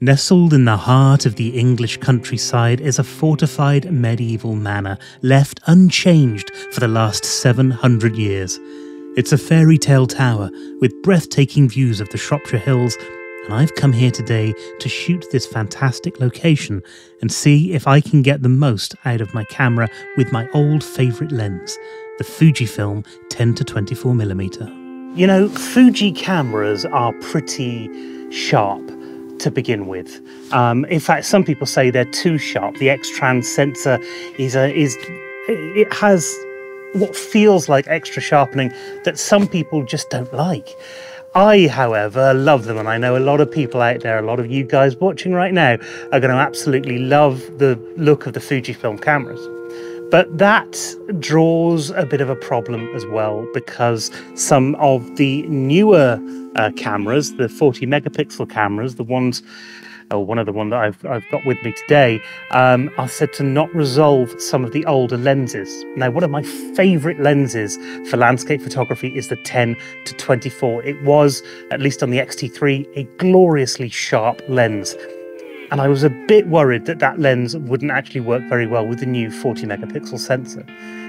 Nestled in the heart of the English countryside is a fortified medieval manor, left unchanged for the last 700 years. It's a fairy tale tower with breathtaking views of the Shropshire Hills, and I've come here today to shoot this fantastic location and see if I can get the most out of my camera with my old favourite lens, the Fujifilm 10-24mm. You know, Fuji cameras are pretty sharp to begin with. In fact, some people say they're too sharp. The X-Trans sensor has what feels like extra sharpening that some people just don't like. I, however, love them, and I know a lot of people out there, a lot of you guys watching right now, are going to absolutely love the look of the Fujifilm cameras. But that draws a bit of a problem as well, because some of the newer cameras, the 40 megapixel cameras, the ones, or one of the ones that I've got with me today, are said to not resolve some of the older lenses. Now, one of my favourite lenses for landscape photography is the 10-24. It was, at least on the X-T3, a gloriously sharp lens. And I was a bit worried that that lens wouldn't actually work very well with the new 40 megapixel sensor.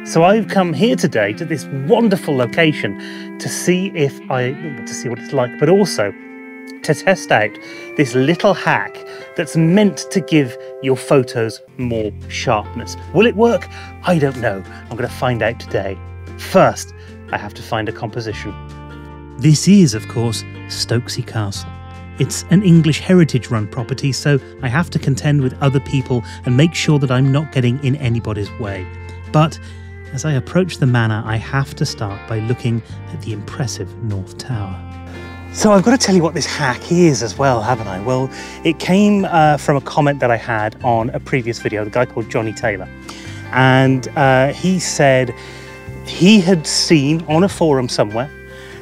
So I've come here today to this wonderful location to see if to see what it's like, but also to test out this little hack that's meant to give your photos more sharpness. Will it work? I don't know. I'm going to find out today. First, I have to find a composition. This is, of course, Stokesay Castle. It's an English heritage run property, so I have to contend with other people and make sure that I'm not getting in anybody's way. But as I approach the manor, I have to start by looking at the impressive North Tower. So I've got to tell you what this hack is as well, haven't I? Well, it came from a comment that I had on a previous video, a guy called Johnny Taylor. And he said he had seen on a forum somewhere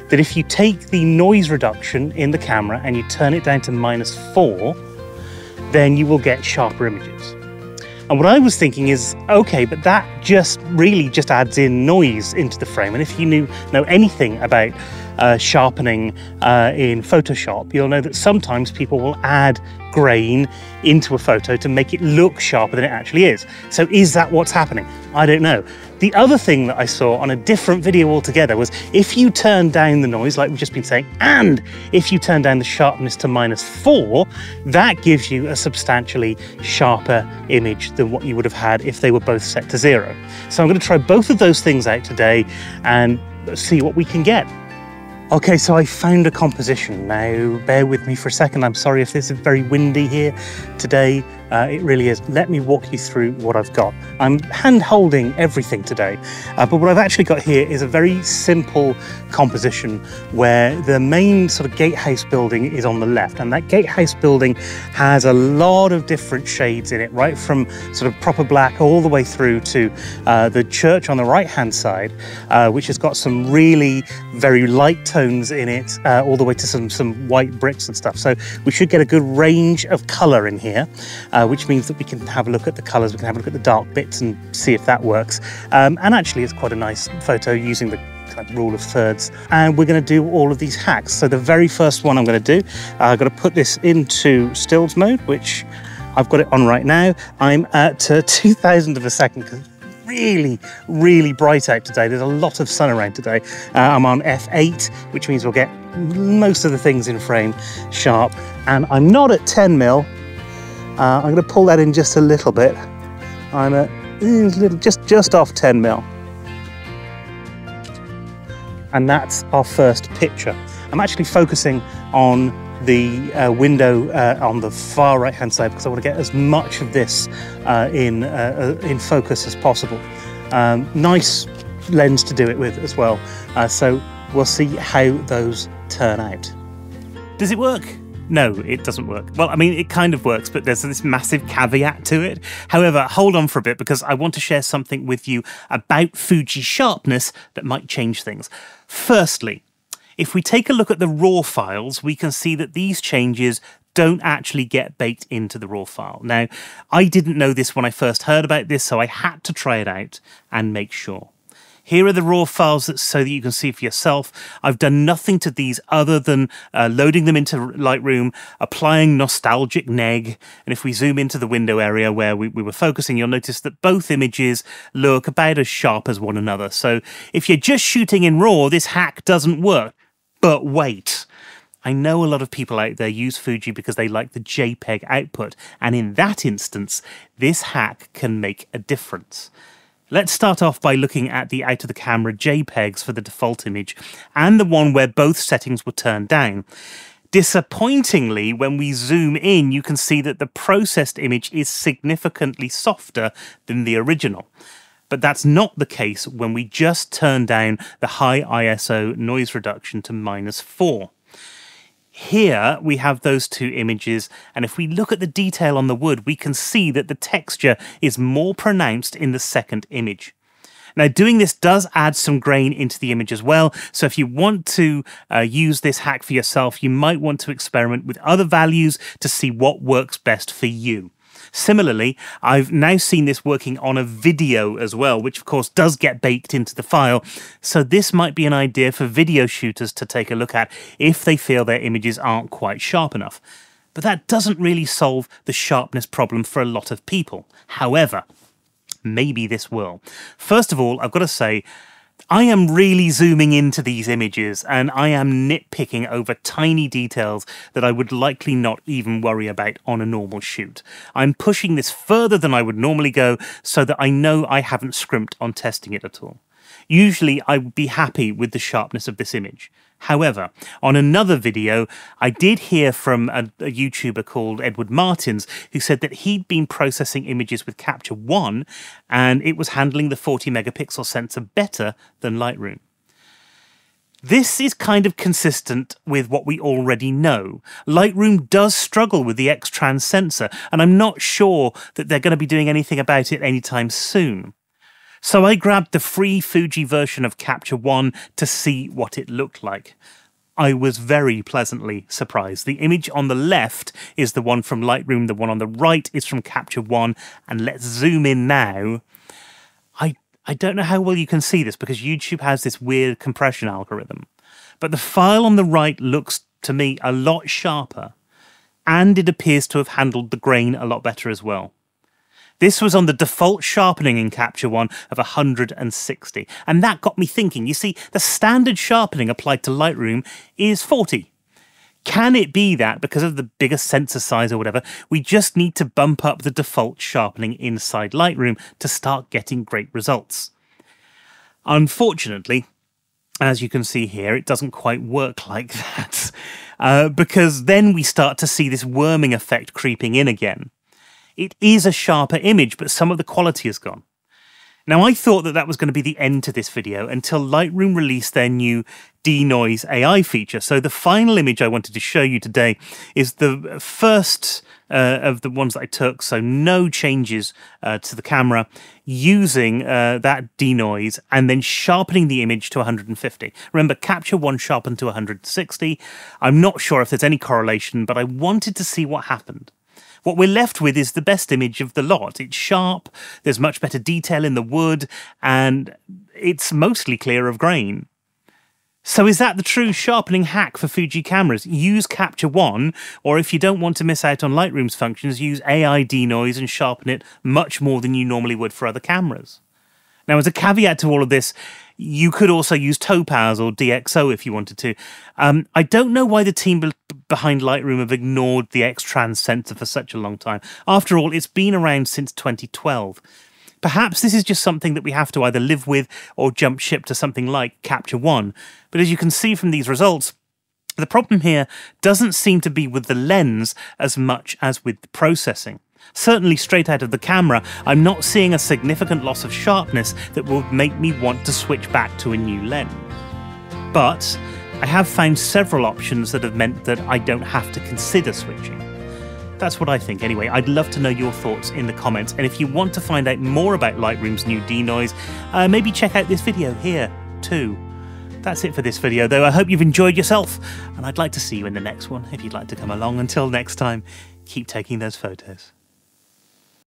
that if you take the noise reduction in the camera and you turn it down to -4, then you will get sharper images. And what I was thinking is, okay, but that just really just adds in noise into the frame. And if you know anything about sharpening in Photoshop, you'll know that sometimes people will add grain into a photo to make it look sharper than it actually is. So is that what's happening? I don't know. The other thing that I saw on a different video altogether was if you turn down the noise, like we've just been saying, and if you turn down the sharpness to -4, that gives you a substantially sharper image than what you would have had if they were both set to 0. So I'm going to try both of those things out today and see what we can get. Okay, so I found a composition. Now, bear with me for a second. I'm sorry if this is very windy here today. It really is. Let me walk you through what I've got. I'm hand-holding everything today, but what I've actually got here is a very simple composition where the main sort of gatehouse building is on the left, and that gatehouse building has a lot of different shades in it, right from sort of proper black all the way through to the church on the right-hand side, which has got some really very light tones in it, all the way to some white bricks and stuff. So we should get a good range of colour in here, which means that we can have a look at the colours, we can have a look at the dark bits and see if that works. And actually it's quite a nice photo using the kind of rule of thirds. And we're going to do all of these hacks. So the very first one I'm going to do, I've got to put this into stills mode, which I've got it on right now. I'm at 0.002 of a second because really, really bright out today. There's a lot of sun around today. I'm on f8, which means we'll get most of the things in frame sharp. And I'm not at 10mm. I'm going to pull that in just a little bit. I'm at just off 10mm. And that's our first picture. I'm actually focusing on the window on the far right hand side because I want to get as much of this in focus as possible. Nice lens to do it with as well, so we'll see how those turn out. Does it work? No, it doesn't work. Well, I mean, it kind of works, but there's this massive caveat to it. However, hold on for a bit because I want to share something with you about Fuji sharpness that might change things. Firstly, if we take a look at the raw files, we can see that these changes don't actually get baked into the raw file. Now, I didn't know this when I first heard about this, so I had to try it out and make sure. Here are the raw files so that you can see for yourself. I've done nothing to these other than loading them into Lightroom, applying nostalgic neg. And if we zoom into the window area where we were focusing, you'll notice that both images look about as sharp as one another. So if you're just shooting in raw, this hack doesn't work. But wait. I know a lot of people out there use Fuji because they like the JPEG output, and in that instance, this hack can make a difference. Let's start off by looking at the out-of-the-camera JPEGs for the default image, and the one where both settings were turned down. Disappointingly, when we zoom in, you can see that the processed image is significantly softer than the original. But that's not the case when we just turn down the high ISO noise reduction to -4. Here we have those two images, and if we look at the detail on the wood, we can see that the texture is more pronounced in the second image. Now, doing this does add some grain into the image as well, so if you want to use this hack for yourself, you might want to experiment with other values to see what works best for you. Similarly, I've now seen this working on a video as well, which of course does get baked into the file. So this might be an idea for video shooters to take a look at if they feel their images aren't quite sharp enough. But that doesn't really solve the sharpness problem for a lot of people. However, maybe this will. First of all, I've got to say, I am really zooming into these images, and I am nitpicking over tiny details that I would likely not even worry about on a normal shoot. I'm pushing this further than I would normally go so that I know I haven't scrimped on testing it at all. Usually I would be happy with the sharpness of this image. However, on another video, I did hear from a YouTuber called Edward Martins, who said that he'd been processing images with Capture One, and it was handling the 40 megapixel sensor better than Lightroom. This is kind of consistent with what we already know. Lightroom does struggle with the X-Trans sensor, and I'm not sure that they're going to be doing anything about it anytime soon. So I grabbed the free Fuji version of Capture One to see what it looked like. I was very pleasantly surprised. The image on the left is the one from Lightroom, the one on the right is from Capture One, and let's zoom in now. I don't know how well you can see this because YouTube has this weird compression algorithm, but the file on the right looks to me a lot sharper, and it appears to have handled the grain a lot better as well. This was on the default sharpening in Capture One of 160, and that got me thinking. You see, the standard sharpening applied to Lightroom is 40. Can it be that, because of the bigger sensor size or whatever, we just need to bump up the default sharpening inside Lightroom to start getting great results? Unfortunately, as you can see here, it doesn't quite work like that, because then we start to see this worming effect creeping in again. It is a sharper image, but some of the quality has gone. Now, I thought that that was going to be the end to this video until Lightroom released their new denoise AI feature. So the final image I wanted to show you today is the first of the ones that I took, so no changes to the camera, using that denoise and then sharpening the image to 150. Remember, Capture One sharpened to 160. I'm not sure if there's any correlation, but I wanted to see what happened. What we're left with is the best image of the lot. It's sharp, there's much better detail in the wood, and it's mostly clear of grain. So is that the true sharpening hack for Fuji cameras? Use Capture One, or if you don't want to miss out on Lightroom's functions, use AI denoise and sharpen it much more than you normally would for other cameras. Now, as a caveat to all of this, you could also use Topaz or DxO if you wanted to. I don't know why the team behind Lightroom have ignored the X-Trans sensor for such a long time. After all, it's been around since 2012. Perhaps this is just something that we have to either live with or jump ship to something like Capture One. But as you can see from these results, the problem here doesn't seem to be with the lens as much as with the processing. Certainly straight out of the camera, I'm not seeing a significant loss of sharpness that will make me want to switch back to a new lens. But I have found several options that have meant that I don't have to consider switching. That's what I think anyway. I'd love to know your thoughts in the comments, and if you want to find out more about Lightroom's new denoise, maybe check out this video here too. That's it for this video though. I hope you've enjoyed yourself, and I'd like to see you in the next one if you'd like to come along. Until next time, keep taking those photos.